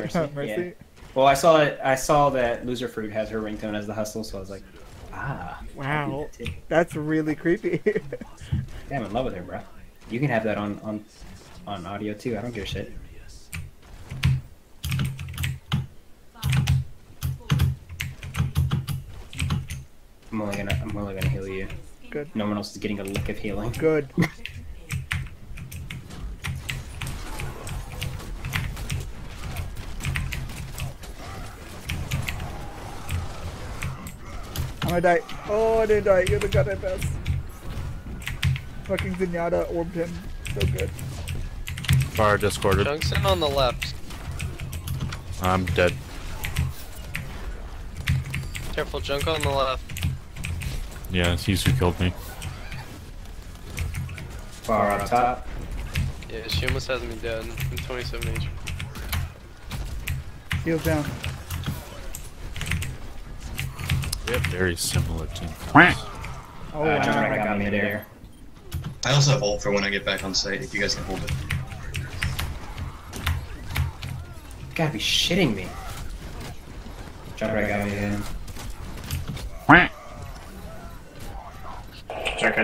Mercy? Yeah. Well, I saw that Loser Fruit has her ringtone as the hustle, so I was like, ah. Wow. That's really creepy. Yeah, I'm in love with her, bro. You can have that on audio too. I don't give a shit. I'm only gonna heal you. Good. No one else is getting a lick of healing. Good. I'm gonna die. Oh, I didn't die. You're the god I best. Fucking Zenyatta orbed him. So good. Pharah discorded. Junk's in on the left. I'm dead. Careful, Junk on the left. Yeah, it's he's who killed me. Pharah on top. Yeah, she almost has me dead. I'm 27 HP. Heal down. We have very similar team counts. Oh, Junkrat got me there. I also have ult for when I get back on site, if you guys can hold it. You gotta be shitting me. Junkrat got me there. Check.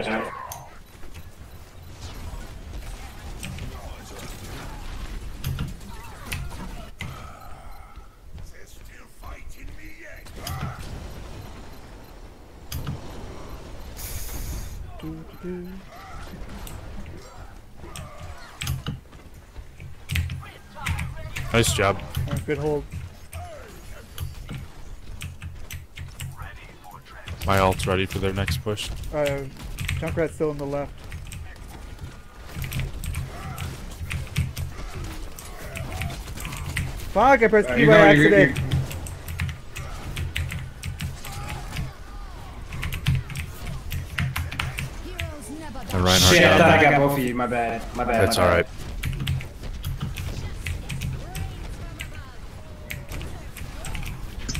Nice job. Right, good hold. My ult's ready for their next push. Junkrat's still on the left. Fuck, I pressed P by accident. Shit, I thought I got both of you. My bad. That's alright.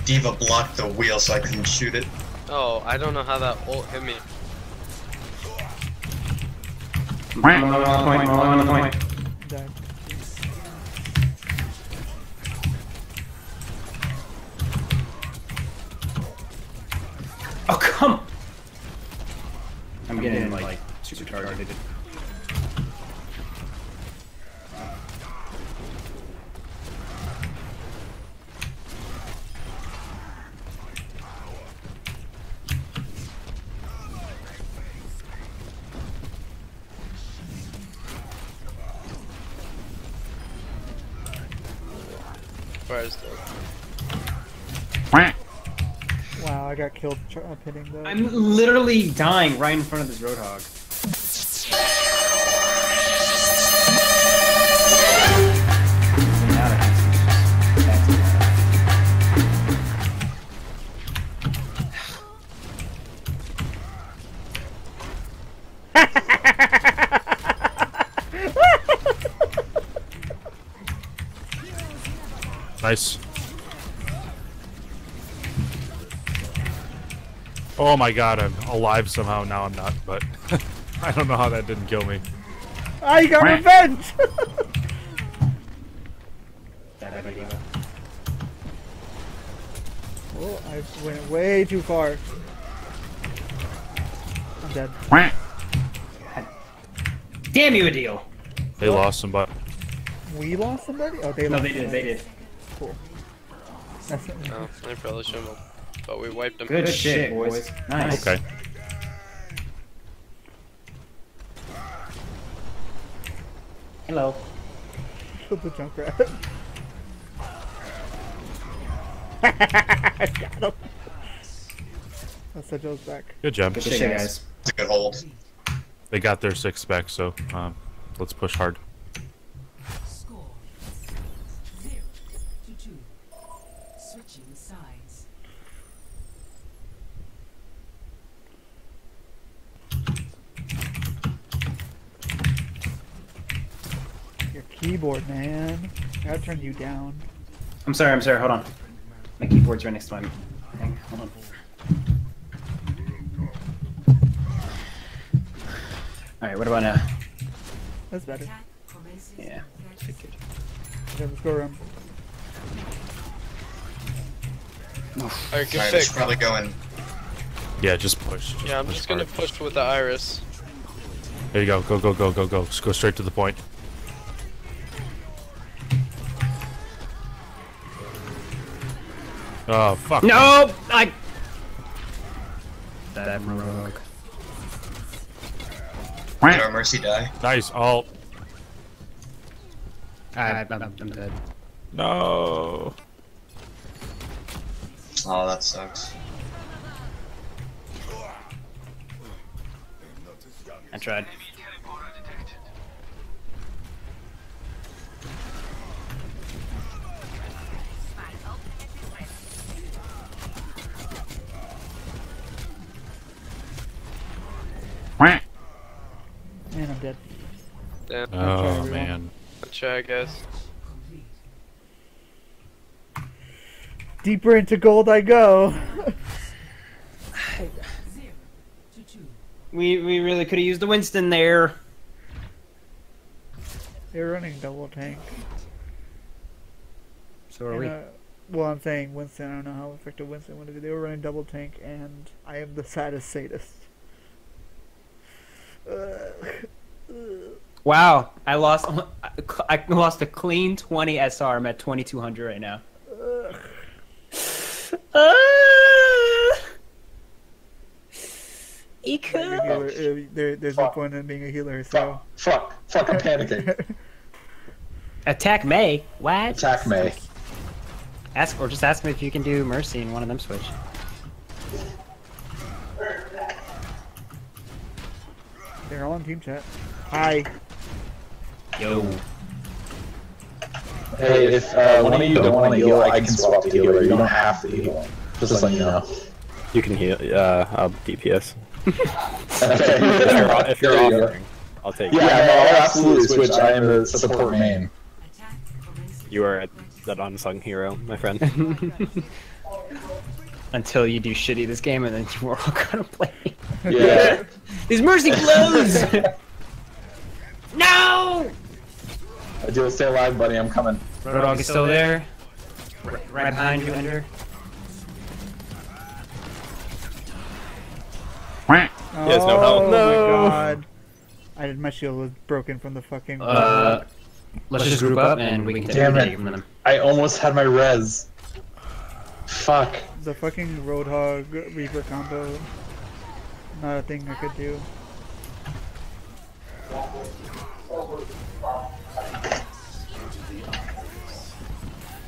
D.Va blocked the wheel so I couldn't shoot it. Oh, I don't know how that ult hit me. Point. Oh, come! I'm getting like super targeted. Wow, I got killed pinning though. I'm literally dying right in front of this Roadhog. Nice. Oh my god, I'm alive somehow. Now I'm not, but I don't know how that didn't kill me. I got revenge! Oh, I went way too far. I'm dead. God. Damn you, Aadil! They lost somebody. We lost somebody? Oh, they lost. No, they did. Cool. Oh, they probably should have, but we wiped them. Good shit, boys. Nice. Okay. Hello. Killed the Junkrat. I got him. That's the Joe's back. Good job. Good shit, guys. It's a good hold. They got their six back, so let's push hard. Keyboard, man. I gotta turn you down. I'm sorry, hold on. My keyboard's right next to mine. Hold on. Alright, what about now? That's better. Yeah. Let's go around. Alright, good pick. Just probably going. Yeah, just push. Just yeah, I'm push just gonna hard. Push with the Iris. There you go. Go, go, go, go, go. Just go straight to the point. Oh, fuck. No! I. That rogue. Did our Mercy die? Nice ult. I'm dead. No. Oh, that sucks. I tried. And I'm dead. Damn. Oh, man. Good try, I guess. Deeper into gold I go. We really could have used the Winston there. They're running double tank. So are we. Well, I'm saying Winston. I don't know how effective Winston would be. They were running double tank, and I am the saddest sadist. Wow, I lost a clean 20 SR. I'm at 2200 right now. There's no point in being a healer, so... Fuck, I'm panicking. Attack May? What? Attack May. Ask, or just ask me if you can do Mercy in one of them switch. They're all on team chat. Hi. Yo. Hey, if one of you don't want to heal, I can swap to healer. You don't have to heal. Just letting you know. You can heal. I'll DPS. If you're offering, I'll take it. Yeah, no, I'll absolutely switch. I am the support main. You are that unsung hero, my friend. Until you do shitty this game, and then you are all gonna play. Yeah. These Mercy blows. No. I do. Stay alive, buddy. I'm coming. Roadhog is still there. Right behind you, Ender. He has no help. Oh my god. My shield was broken from the fucking... let's just group up and we can take from them. I almost had my res. Fuck. The fucking Roadhog Reaper combo. Not a thing I could do.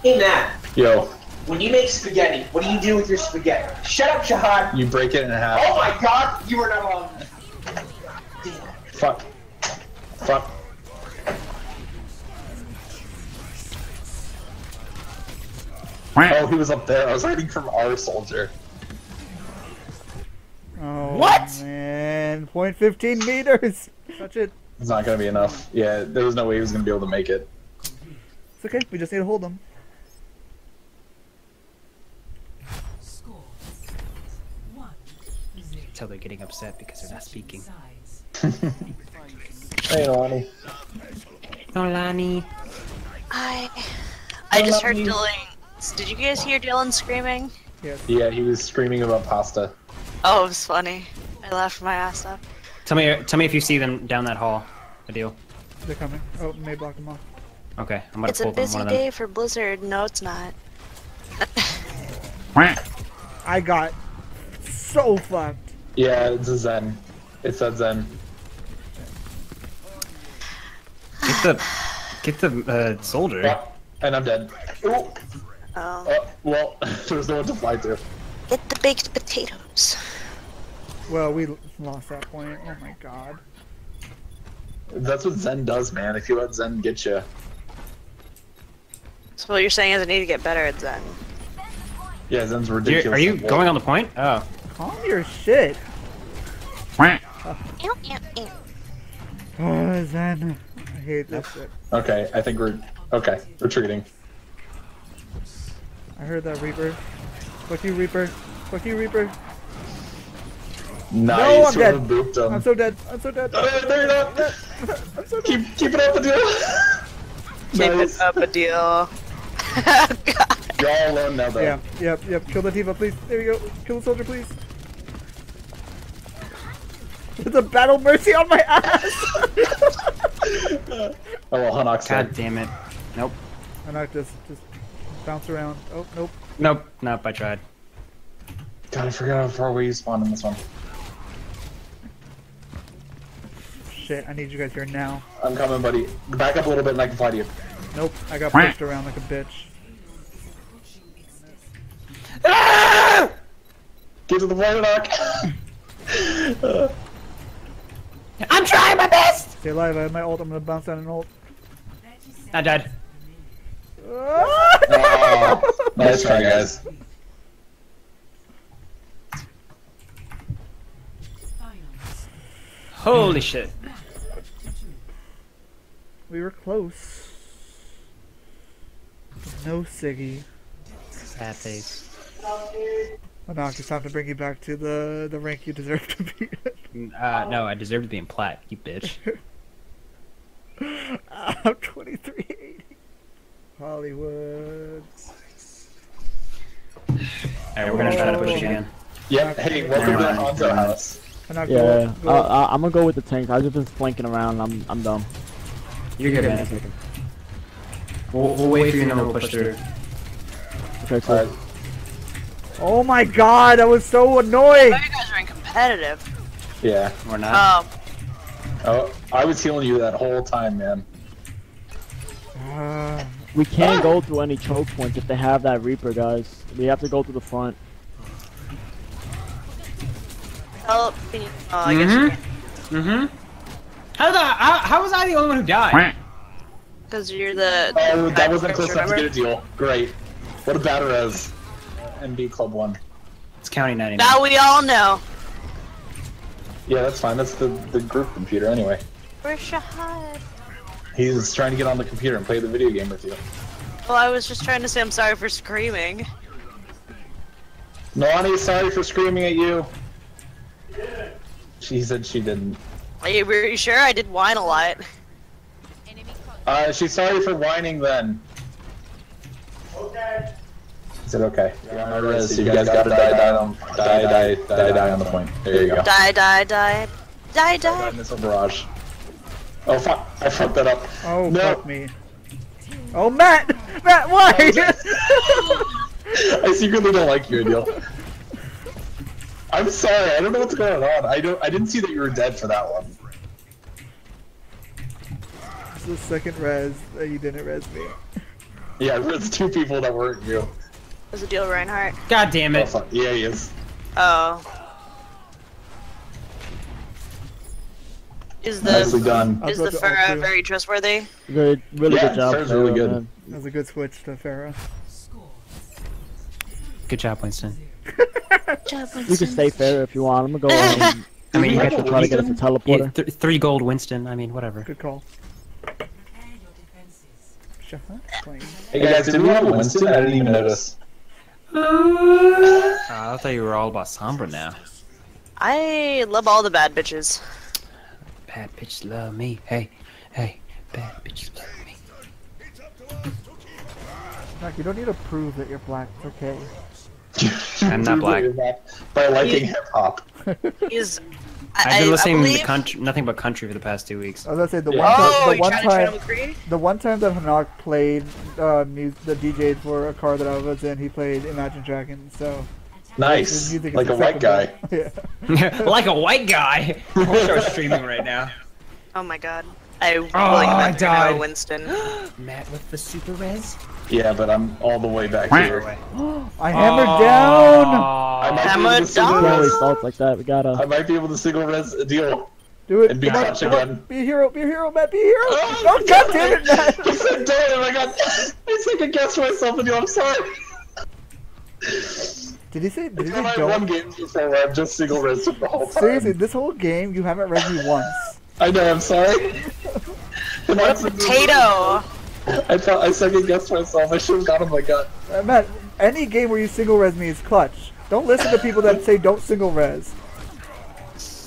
Hey Matt. Yo. When you make spaghetti, what do you do with your spaghetti? Shut up, Shahad! You break it in half. Oh my god, you were not wrong. Fuck. Fuck. Oh, he was up there. I was hiding from our soldier. Oh, what? Man, 0.15 meters. Touch it. It's not gonna be enough. Yeah, there was no way he was gonna be able to make it. It's okay. We just need to hold him. They're getting upset because they're not speaking. Hey, Nolani. Nolani. I just heard Dylan. Did you guys hear Dylan screaming? Yes. Yeah, he was screaming about pasta. Oh, it was funny. I laughed my ass up. Tell me if you see them down that hall. Aadil. They're coming. Oh, may block them off. Okay, I'm gonna pull them. It's a busy day for Blizzard. No, it's not. I got so fucked. Yeah, it's a Zen. It's a Zen. Get the soldier. Yeah, and I'm dead. Oh. Well, there's no one to fly to. Get the baked potatoes. Well, we lost that point. Oh my god. That's what Zen does, man. If you let Zen get you. So what you're saying is I need to get better at Zen. Yeah, Zen's ridiculous. Are you going on the point? Oh. Calm your shit. Oh, Zen. I hate this shit. Okay, I think we're... Okay, retreating. I heard that Reaper. Fuck you, Reaper. Fuck you, Reaper. Nice. No, I'm dead. Booped him. I'm so dead. I'm so dead. There you go. I'm so dead. Keep it up, Aadil. Keep it up, Aadil. You're all alone now, though. Yeah, yep, yep. Kill the D.Va, please. There we go. Kill the soldier, please. There's a battle mercy on my ass! Oh, well, Hanok's God damn it. Nope. Henok just bounce around. Oh, nope. Nope. Nope, I tried. God, I forgot how far we spawned in this one. Shit, I need you guys here now. I'm coming, buddy. Back up a little bit and I can fly to you. Nope, I got pushed around like a bitch. Ah! Get to the point, Henok! I'm trying my best! Stay alive, I have my ult, I'm gonna bounce down an ult. I died. Oh, nice try, guys. Holy shit. We were close. No Siggy. Sad face. Henok, it's time to bring you back to the rank you deserve to be in. No, I deserve to be in plat, you bitch. I'm 2380. Hollywood. Alright, we're gonna try to push again. Yep, hey, welcome to the Hanzo house. Yeah, I'm gonna go with the tank. I've just been flanking around. I'm dumb. You're good, man. We'll wait for you and then we'll push through. Okay, cool. Oh my god, that was so annoying! I thought you guys were in competitive. Yeah, we're not. Oh, I was healing you that whole time, man. We can't go through any choke points if they have that Reaper, guys. We have to go through the front. Help me. Oh, I guess you can. How was I the only one who died? Because you're the. Oh, that wasn't close enough to get a deal. Great. What a batter as. MB Club 1. It's County 99. Now we all know. Yeah, that's fine. That's the group computer anyway. Where's Shahad? He's trying to get on the computer and play the video game with you. Well, I was just trying to say I'm sorry for screaming. Nolani is sorry for screaming at you. She said she didn't. Are you sure? I did whine a lot. She's sorry for whining then. Okay. Is it okay? Yeah, you guys gotta die on the point. There you go. Die. In this barrage. Oh fuck! I fucked that up. Oh no. Fuck me. Oh Matt! Matt, why? I secretly don't like you, Aadil. I'm sorry. I don't know what's going on. I didn't see that you were dead for that one. This is the second res that you didn't res me. Yeah, I resed two people that weren't you. There's a deal, Reinhardt. God damn it. Oh, yeah, he is. Oh. Is the nicely done. Is the Pharah very trustworthy? Good, really good job. Pharah's really good. Man. That was a good switch to Pharah. Good job, Winston. Good job, Winston. You can stay Pharah if you want. I'm gonna go. I mean, you have to try to get us a teleporter. Yeah, 3 gold, Winston. I mean, whatever. Good call. Hey guys, did we have a Winston? I didn't even notice. I thought you were all about Sombra now. I love all the bad bitches. Bad bitches love me. Hey, bad bitches love me. Mac, you don't need to prove that you're black. It's okay. I'm not black. By liking hip hop. I've been listening to nothing but country for the past 2 weeks. I was gonna say the one time that Henok played the DJ for a car that I was in, he played Imagine Dragon. So nice, like a white guy. Yeah, like a white guy. We're streaming right now. Oh my god, I died, Winston. Matt with the super res. Yeah, but I'm all the way back here. I hammered down! I might be able to single res a deal. Do it. And be clutch again. Be a hero, Matt, be a hero! Oh, god damn it, Matt! He said, damn, I got. I think I guessed myself and I'm sorry. Did he say, did he say one game before where I've just single res the whole time? Seriously, this whole game, you haven't res me once. I know, I'm sorry. What a potato! I thought I second guessed myself. I should have got him my gut. Matt, any game where you single res me is clutch. Don't listen to people that say don't single res.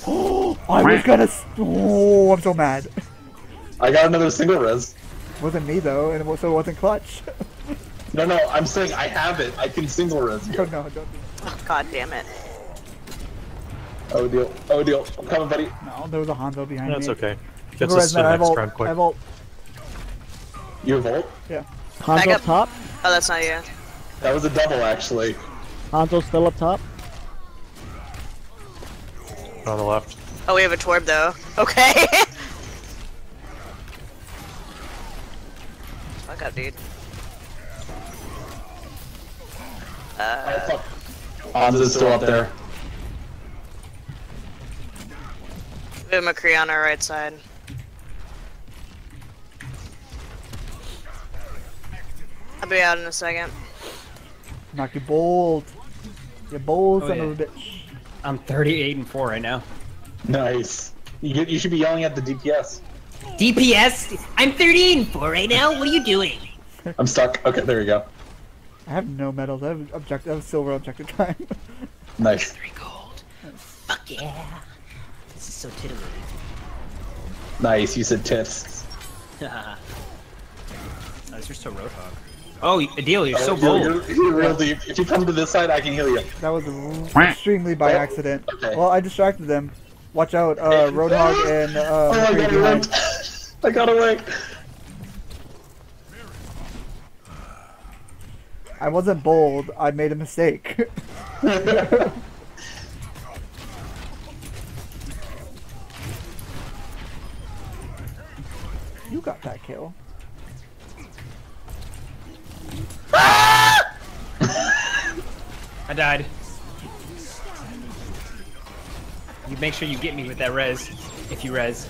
Oh, I was gonna. Oh, I'm so mad. I got another single res. Wasn't me though, and so it wasn't clutch. No, no, I'm saying I have it. I can single res you. Oh, no, don't do that. God damn it. Oh deal. Oh deal. I'm coming, buddy. No, there was a Hanzo behind me. That's okay. Gets us to the next round quick. I have ult. You have ult? Yeah. Hanzo up top. Oh, that's not you. That was a double, actually. Hanzo's still up top. On the left. Oh, we have a Torb, though. Okay. Fuck up, dude. Hanzo's still up there. We have McCree on our right side. I'll be out in a second. Knock you bold. You're bold, son of a bitch. I'm 38-4 right now. Nice. You should be yelling at the DPS. DPS? I'm 38-4 right now? What are you doing? I'm stuck. Okay, there you go. I have no medals. I have objective. I have silver objective time. Nice. 3 gold. Fuck yeah. This is so titillating. Nice. You said tiffs. Haha. Nice. You're so Roadhog. Oh, Aadil, you're so bold. You're real deep. If you come to this side, I can heal you. That was extremely by accident. Okay. Well, I distracted them. Watch out, Roadhog and oh, I got away. I got away. I wasn't bold. I made a mistake. You got that kill. I died. You make sure you get me with that res, if you res.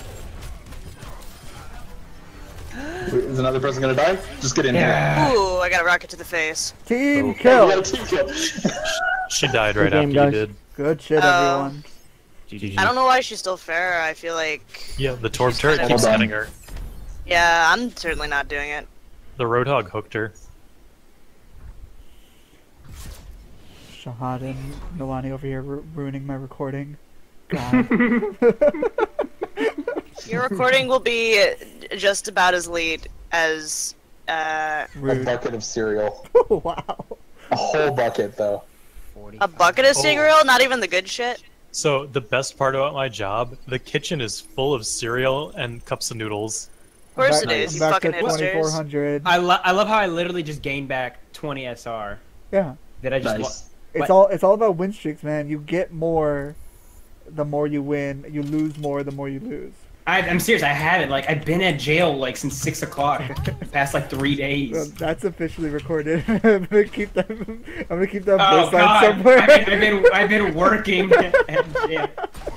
Is another person gonna die? Just get in here. Ooh, I got a rocket to the face. Team kill! Yeah, team kill. She died right after you did. Good shit, everyone. GG. I don't know why she's still fair, I feel like... Yeah, the Torb turret keeps hitting her. Yeah, I'm certainly not doing it. The Roadhog hooked her. Shahad and Milani over here ruining my recording. God. Your recording will be just about as late as a bucket of cereal. Wow. A whole bucket, though. 45. A bucket of cereal? Not even the good shit? So, the best part about my job, the kitchen is full of cereal and cups of noodles. Of course it is. He's fucking hipsters. I love how I literally just gained back 20 SR. Yeah. That I just It's all about win streaks, man. You get more, the more you win. You lose more, the more you lose. I'm serious. I had it. Like I've been at jail like since 6 o'clock, past like 3 days. Well, that's officially recorded. I'm gonna keep that. I'm gonna keep that baseline somewhere. I've been working at jail.